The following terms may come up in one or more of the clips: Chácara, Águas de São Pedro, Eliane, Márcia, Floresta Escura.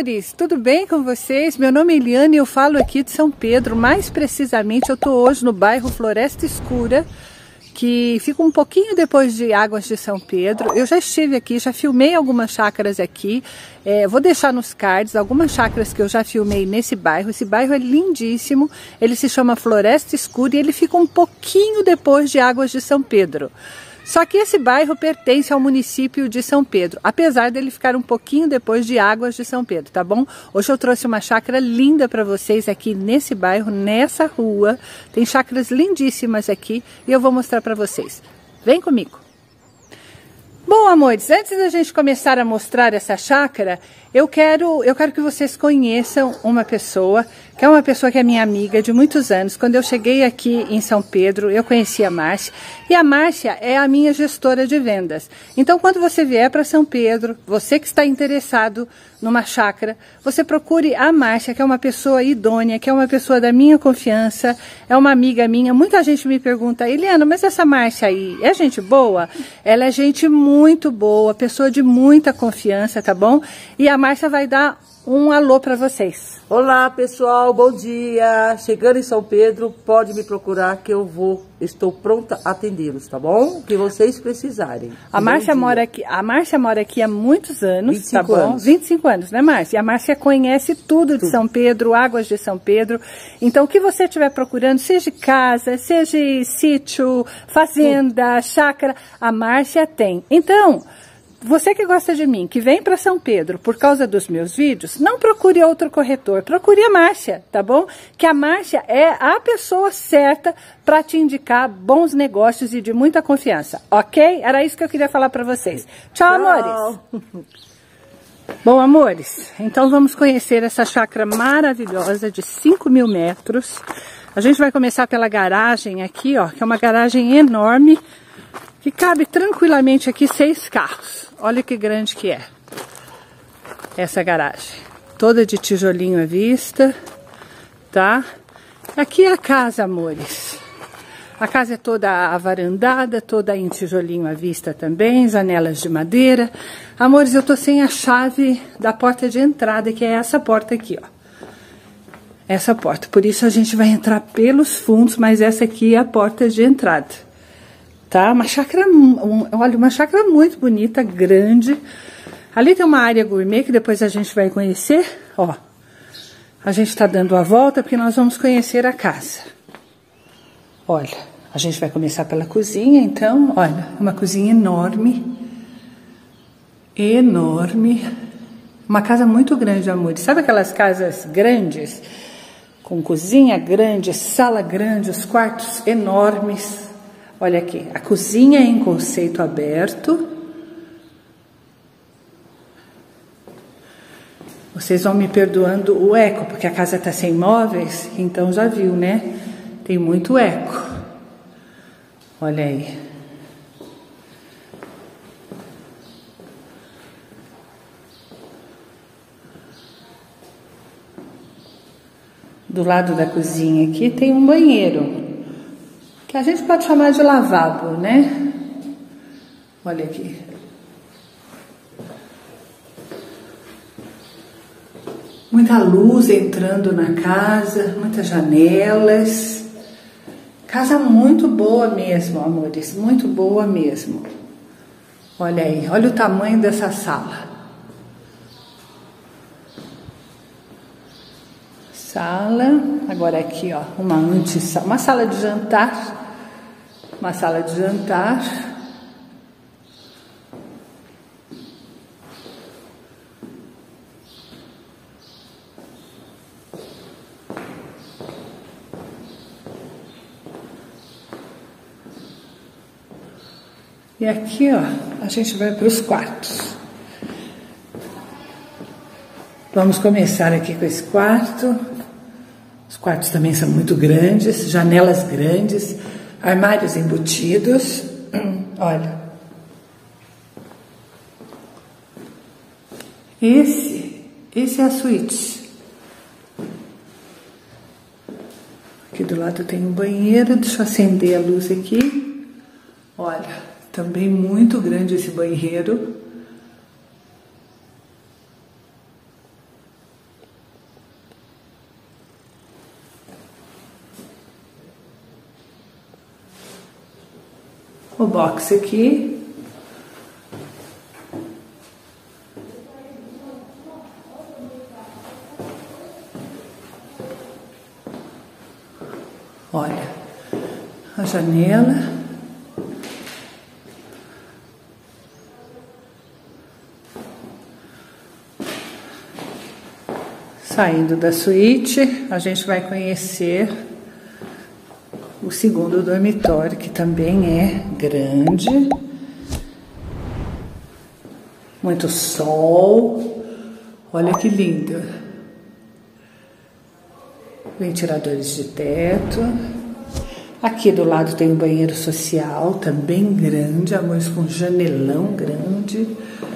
amores, tudo bem com vocês? Meu nome é Eliane e eu falo aqui de São Pedro. Mais precisamente, eu estou hoje no bairro Floresta Escura, que fica um pouquinho depois de Águas de São Pedro. Eu já estive aqui, já filmei algumas chácaras aqui. Vou deixar nos cards algumas chácaras que eu já filmei nesse bairro. Esse bairro é lindíssimo, ele se chama Floresta Escura e ele fica um pouquinho depois de Águas de São Pedro. Só que esse bairro pertence ao município de São Pedro, apesar dele ficar um pouquinho depois de Águas de São Pedro, tá bom? Hoje eu trouxe uma chácara linda para vocês aqui nesse bairro, nessa rua. Tem chácaras lindíssimas aqui e eu vou mostrar para vocês. Vem comigo! Bom, amores, antes da gente começar a mostrar essa chácara, eu quero que vocês conheçam uma pessoa, que é uma pessoa que é minha amiga de muitos anos. Quando eu cheguei aqui em São Pedro, eu conheci a Márcia, e a Márcia é a minha gestora de vendas. Então, quando você vier para São Pedro, você que está interessado numa chácara, você procure a Márcia, que é uma pessoa idônea, que é uma pessoa da minha confiança, é uma amiga minha. Muita gente me pergunta, Eliana, mas essa Márcia aí é gente boa? Ela é gente muito boa, pessoa de muita confiança, tá bom? E a Márcia vai dar um alô para vocês. Olá, pessoal, bom dia. Chegando em São Pedro, pode me procurar que eu vou. Estou pronta a atendê-los, tá bom? O que vocês precisarem. A Márcia mora aqui há muitos anos, tá bom? Anos. 25 anos, né, Márcia? E a Márcia conhece tudo de São Pedro, Águas de São Pedro. Então, o que você estiver procurando, seja casa, seja sítio, fazenda, chácara, a Márcia tem. Então, você que gosta de mim, que vem para São Pedro por causa dos meus vídeos, não procure outro corretor, procure a Márcia, tá bom? Que a Márcia é a pessoa certa para te indicar bons negócios e de muita confiança, ok? Era isso que eu queria falar para vocês. Tchau, amores! Bom, amores, então vamos conhecer essa chácara maravilhosa de 5.000 metros. A gente vai começar pela garagem aqui, ó, que é uma garagem enorme, que cabe tranquilamente aqui 6 carros. Olha que grande que é essa garagem. Toda de tijolinho à vista, tá? Aqui é a casa, amores. A casa é toda avarandada, toda em tijolinho à vista também, janelas de madeira. Amores, eu tô sem a chave da porta de entrada, que é essa porta aqui, ó. Essa porta. Por isso a gente vai entrar pelos fundos, mas essa aqui é a porta de entrada. Tá? Uma chácara, olha, uma chácara muito bonita, grande. Ali tem uma área gourmet que depois a gente vai conhecer. Ó, a gente tá dando a volta porque nós vamos conhecer a casa. Olha, a gente vai começar pela cozinha, então. Olha, uma cozinha enorme. Enorme. Uma casa muito grande, amor. Sabe aquelas casas grandes? Com cozinha grande, sala grande, os quartos enormes. Olha aqui, a cozinha é em conceito aberto. Vocês vão me perdoando o eco, porque a casa tá sem móveis, então já viu, né? Tem muito eco. Olha aí. Do lado da cozinha aqui tem um banheiro, que a gente pode chamar de lavabo, né? Olha aqui. Muita luz entrando na casa, muitas janelas. Casa muito boa mesmo, amores, muito boa mesmo. Olha aí, olha o tamanho dessa sala. Sala, agora aqui, ó, uma sala de jantar. Uma sala de jantar. E aqui, ó, a gente vai para os quartos. Vamos começar aqui com esse quarto. Os quartos também são muito grandes, janelas grandes. Armários embutidos, olha. Esse é a suíte. Aqui do lado tem um banheiro, deixa eu acender a luz aqui. Olha, também muito grande esse banheiro. o box aqui. Olha, a janela. Saindo da suíte, a gente vai conhecer o segundo dormitório, que também é grande. Muito sol. Olha que lindo. Ventiladores de teto. Aqui do lado tem um banheiro social, também grande, amores, com janelão grande.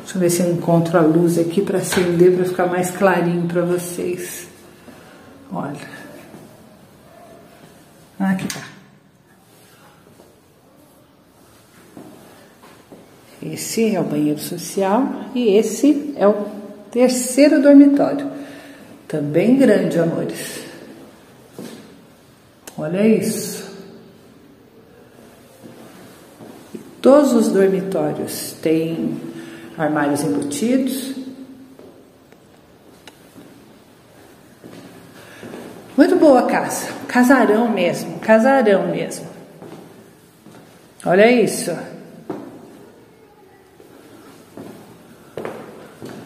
Deixa eu ver se eu encontro a luz aqui para acender, para ficar mais clarinho para vocês. Olha. Aqui tá. Esse é o banheiro social e esse é o terceiro dormitório. Também grande, amores. Olha isso. E todos os dormitórios têm armários embutidos. Muito boa a casa. Casarão mesmo. Casarão mesmo. Olha isso.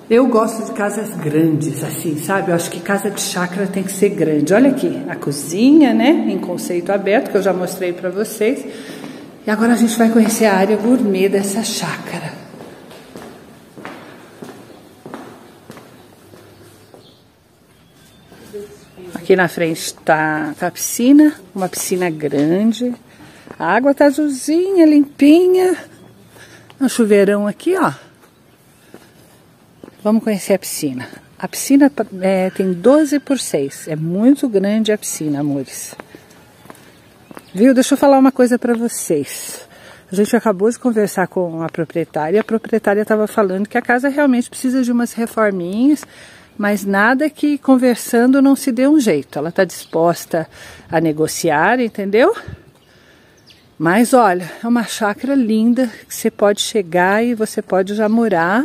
Eu gosto de casas grandes, assim, sabe? Eu acho que casa de chácara tem que ser grande. Olha aqui. A cozinha, né? Em conceito aberto, que eu já mostrei pra vocês. E agora a gente vai conhecer a área gourmet dessa chácara. Aqui na frente tá a piscina, uma piscina grande. A água tá azulzinha, limpinha. Um chuveirão aqui, ó. Vamos conhecer a piscina. A piscina tem 12x6. É muito grande a piscina, amores. Viu? Deixa eu falar uma coisa pra vocês. A gente acabou de conversar com a proprietária. A proprietária tava falando que a casa realmente precisa de umas reforminhas. Mas nada que conversando não se dê um jeito. Ela está disposta a negociar, entendeu? Mas olha, é uma chácara linda que você pode chegar e você pode já morar.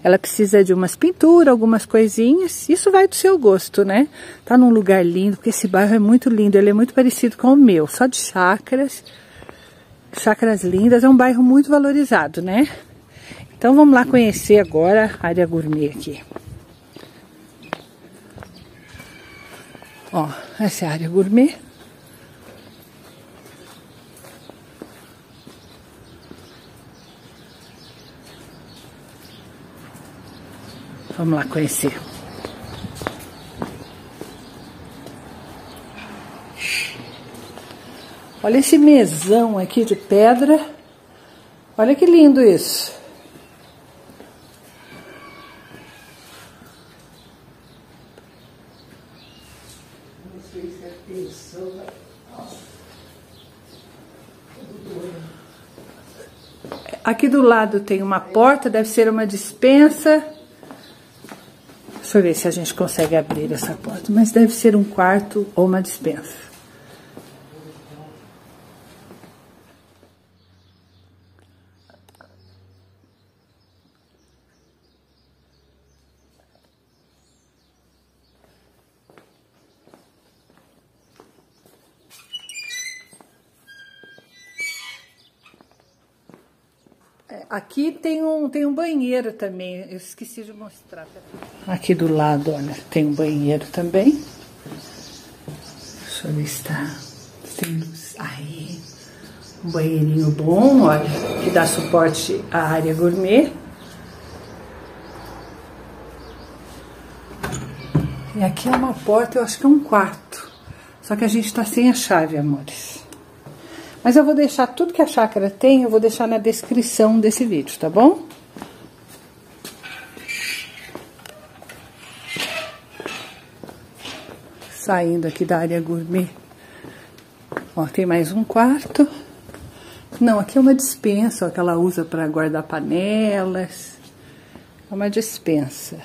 Ela precisa de umas pinturas, algumas coisinhas. Isso vai do seu gosto, né? Tá num lugar lindo, porque esse bairro é muito lindo. Ele é muito parecido com o meu, só de chácaras. Chácaras lindas, é um bairro muito valorizado, né? Então vamos lá conhecer agora a área gourmet aqui. Ó, essa é a área gourmet. Vamos lá conhecer. Olha esse mesão aqui de pedra. Olha que lindo isso. Aqui do lado tem uma porta, deve ser uma despensa. Deixa eu ver se a gente consegue abrir essa porta, mas deve ser um quarto ou uma despensa. Aqui tem um banheiro também, eu esqueci de mostrar. Aqui do lado, olha, tem um banheiro também. Deixa eu ver se tá... Aí, um banheirinho bom, olha, que dá suporte à área gourmet. E aqui é uma porta, eu acho que é um quarto. Só que a gente tá sem a chave, amores. Mas eu vou deixar tudo que a chácara tem, eu vou deixar na descrição desse vídeo, tá bom? Saindo aqui da área gourmet. Ó, tem mais um quarto. Não, aqui é uma despensa, ó, que ela usa para guardar panelas. É uma despensa.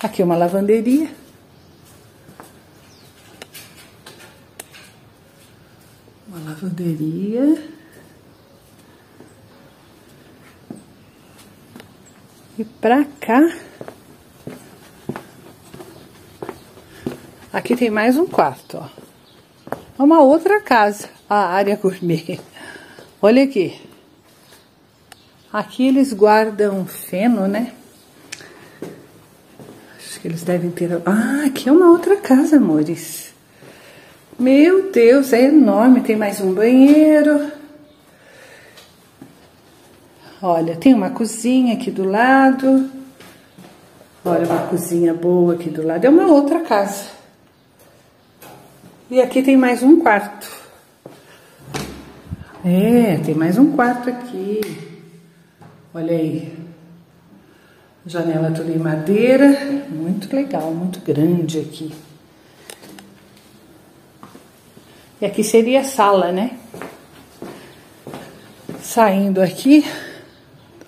Aqui é uma lavanderia. uma lavanderia e pra cá aqui tem mais um quarto, ó, é uma outra casa, a área gourmet. Olha aqui, aqui eles guardam feno, né? Acho que eles devem ter... Ah, aqui é uma outra casa, amores. Meu Deus, é enorme. Tem mais um banheiro. Olha, tem uma cozinha aqui do lado. Olha, uma cozinha boa aqui do lado. É uma outra casa. E aqui tem mais um quarto. É, tem mais um quarto aqui. Olha aí, janela toda em madeira, muito legal, muito grande aqui. E aqui seria a sala, né? Saindo aqui,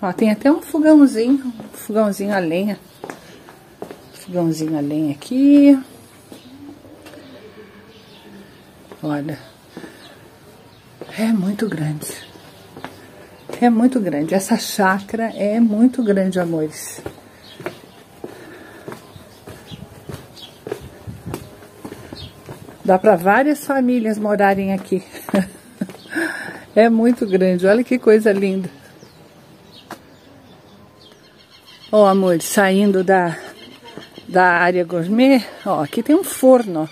ó, tem até um fogãozinho a lenha. Fogãozinho a lenha aqui. Olha, é muito grande. É muito grande, essa chácara é muito grande, amores. Dá para várias famílias morarem aqui. É muito grande, olha que coisa linda. Ó, amores, saindo da área gourmet, ó, aqui tem um forno, ó.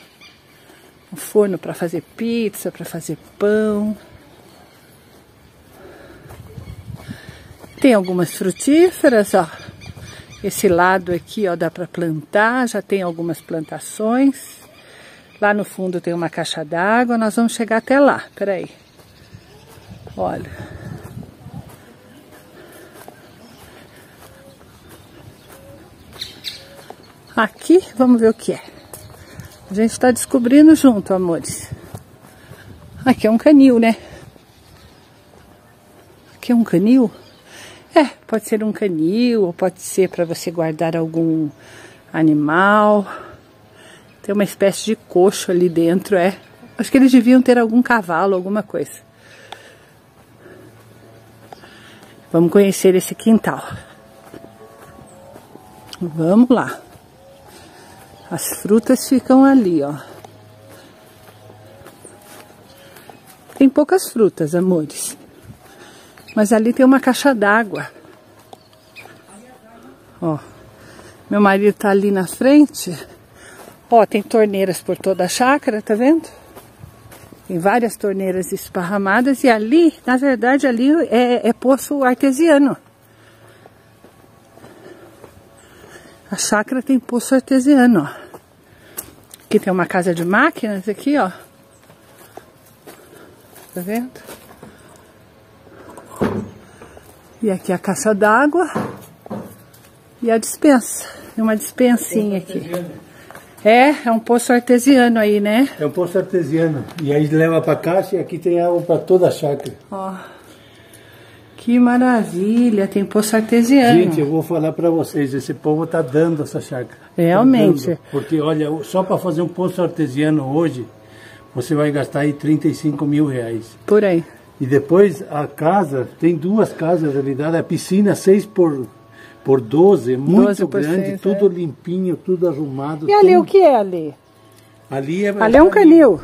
Um forno para fazer pizza, para fazer pão. Tem algumas frutíferas, ó. Esse lado aqui, ó, dá para plantar, já tem algumas plantações. Lá no fundo tem uma caixa d'água, nós vamos chegar até lá, peraí. Olha. Aqui, vamos ver o que é. A gente tá descobrindo junto, amores. Aqui é um canil, né? Aqui é um canil? É, pode ser um canil, ou pode ser para você guardar algum animal. Tem uma espécie de coxo ali dentro, é. Acho que eles deviam ter algum cavalo, alguma coisa. Vamos conhecer esse quintal. Vamos lá. As frutas ficam ali, ó. Tem poucas frutas, amores. Mas ali tem uma caixa d'água. Ó, meu marido tá ali na frente. Ó, tem torneiras por toda a chácara, tá vendo? Tem várias torneiras esparramadas. E ali, na verdade, ali é poço artesiano. A chácara tem poço artesiano, ó. Aqui tem uma casa de máquinas aqui, ó. Tá vendo? E aqui a caixa d'água e a dispensa. Tem uma dispensinha aqui. É um poço artesiano aí, né? É um poço artesiano. E aí leva pra caixa e aqui tem água pra toda a chácara. Ó, que maravilha, tem poço artesiano. Gente, eu vou falar pra vocês, esse povo tá dando essa chácara. Realmente. Tá dando, porque, olha, só pra fazer um poço artesiano hoje, você vai gastar aí 35 mil reais. Por aí. E depois a casa, tem duas casas na verdade, a piscina 6 por 12, muito grande, tudo limpinho, tudo arrumado. E ali o que é ali? Ali é um canil.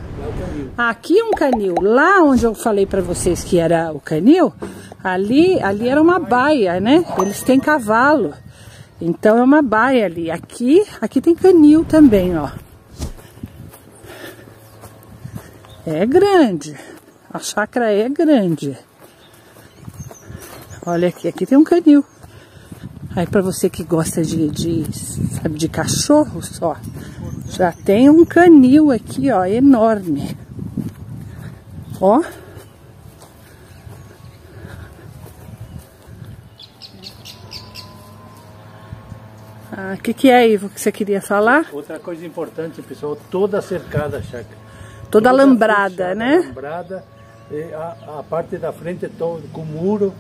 Aqui é um canil. Lá onde eu falei para vocês que era o canil, ali era uma baia, né? Eles têm cavalo. Então é uma baia ali. Aqui tem canil também, ó. É grande. A chácara é grande. Olha aqui, aqui tem um canil. Aí para você que gosta de cachorro só, já tem um canil aqui, ó, enorme. Ó. Ah, o que é, Ivo, que você queria falar? Outra coisa importante, pessoal, toda cercada a chácara. Toda alambrada, né? Alambrada. A parte da frente é todo com muro.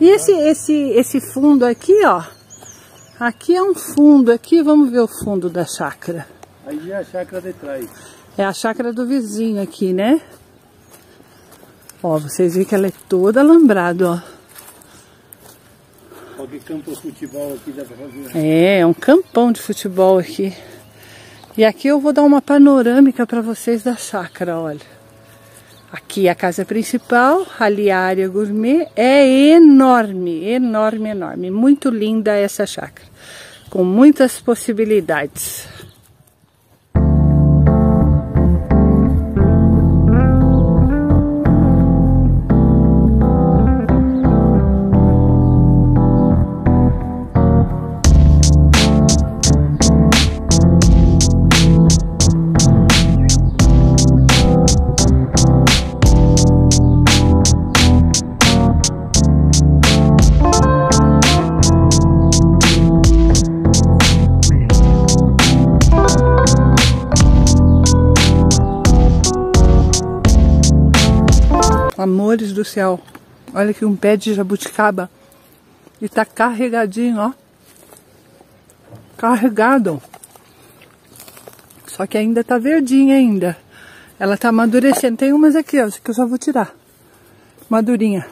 E esse fundo aqui, ó. Aqui é um fundo aqui, vamos ver o fundo da chácara. Aí é a chácara de trás. É a chácara do vizinho aqui, né? Ó, vocês veem que ela é toda alambrada, ó. Olha que campo de futebol aqui, dá pra fazer. É um campão de futebol aqui. E aqui eu vou dar uma panorâmica para vocês da chácara, olha. Aqui a casa principal, ali a área gourmet, é enorme, enorme, enorme. Muito linda essa chácara, com muitas possibilidades. Amores do céu, olha aqui um pé de jabuticaba e tá carregadinho, ó, carregado, só que ainda tá verdinha ainda, ela tá amadurecendo. Tem umas aqui, ó, que eu já vou tirar, madurinha.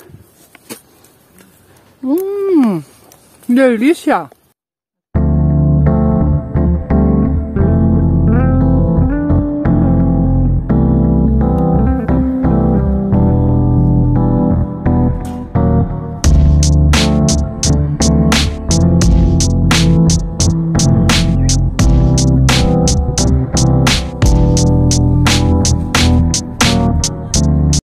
Delícia.